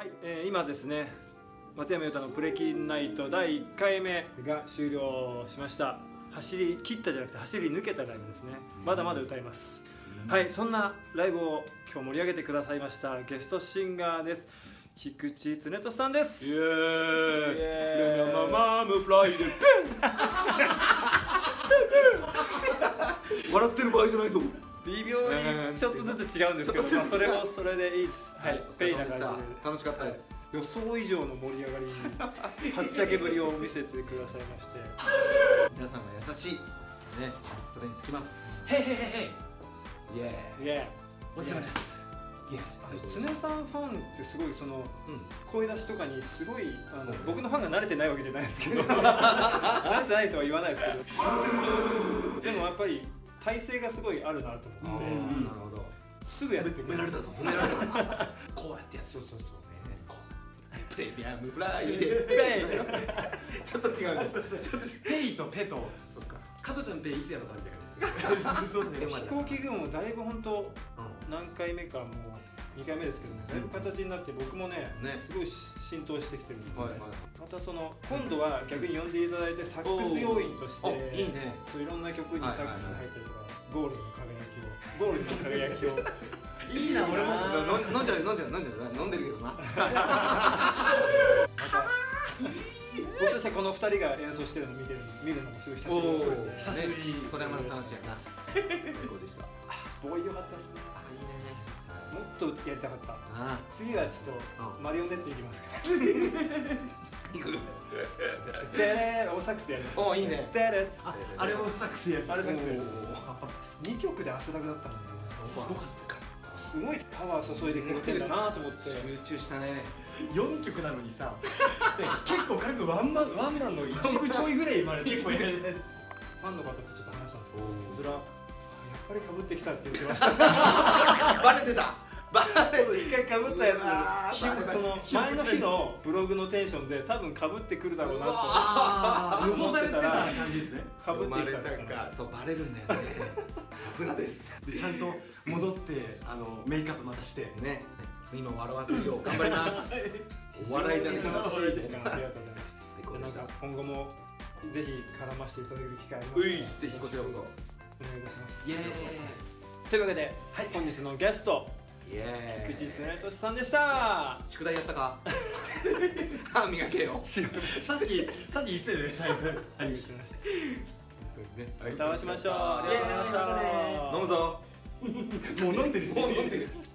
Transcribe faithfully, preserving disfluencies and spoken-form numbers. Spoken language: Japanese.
はい、えー、今ですね、松山裕太のプレキンナイトだいいっかいめが終了しました。走り切ったじゃなくて走り抜けたライブですね。まだまだ歌います。はい、そんなライブを今日盛り上げてくださいましたゲストシンガーです、菊池恒俊さんです。イエーイ、イエーイ。ママムフライで笑ってる場合じゃないぞ。微妙にちょっとずつ違うんですけど、まあそれもそれでいいです。はい、ペイな感じで楽しかったです。予想以上の盛り上がりにはっちゃけぶりを見せてくださいまして、皆さんが優しいね、それにつきます。へいへいへいへい、イエーイ、お疲れ様です。恒さんファンってすごい、その声出しとかにすごい、あの僕のファンが慣れてないわけじゃないですけど、慣れてないとは言わないですけど、でもやっぱり体勢がすごいあるなと思って、なるほど、すぐやってくれる。褒められたぞ、褒められたぞ、こうやってやって、そうそうそう、プレミアムフライデーちょっと違うんです。ペイとペと、そっか、加トちゃんペイいつやろうかみたいな。飛行機雲もだいぶ本当何回目か、もうにかいめですけどね、だいぶ形になって、僕もねすごい浸透してきてるんで、またその今度は逆に呼んでいただいてサックス要員としていろんな曲にサックス入ったりとか、ゴールドの輝きを、ゴールドの輝きを、いいな。俺も飲んじゃう飲んじゃう飲んじゃう飲んでるけどな。僕としてはこのふたりが演奏してるのを見てるの見るのもすごい久しぶりです。久しぶり、これはまた楽しいやな。最高でした。ボーイ良かったですね。あ、いいね。もっとやりたかった。次はちょっとマリオネットいきますから。いくテレー、おサックスやる。お、いいね。テレー、あれもサックスやる。あれサックスやる。にきょくで汗だくだったもんね。すごかった。すごいパワー注いでくれてんだなと思って。集中したね。よんきょくなのにさ、結構軽くワンマン、ワンマンの一部ちょいぐらいまで結構いる。ファンの方とちょっと話したんですけど、それはやっぱりかぶってきたって言ってました。バレてた。バレて一回かぶったやつ。その前の日のブログのテンションで多分かぶってくるだろうなと予想されてた感じですね。かぶってきた。そう、バレるんだよね。さすがです。でちゃんと戻ってあのメイクアップまたしてね。次も笑わせるよう頑張ります。お笑いじゃなくて楽しい時間ありがとうございました。今後もぜひ絡ませていただける機会あります。ぜひこちらこそお願いいたします。イエーイ。というわけで本日のゲスト、菊池恒俊さんでした。宿題やったか？歯磨けよ。さっきさっき言ってるね。ありがとうございました。歌わしましょう。ありがとうございました。飲むぞ。もう飲んでるし。もう飲んでるし。